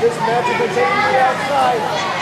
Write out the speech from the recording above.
This match has been taken to the outside.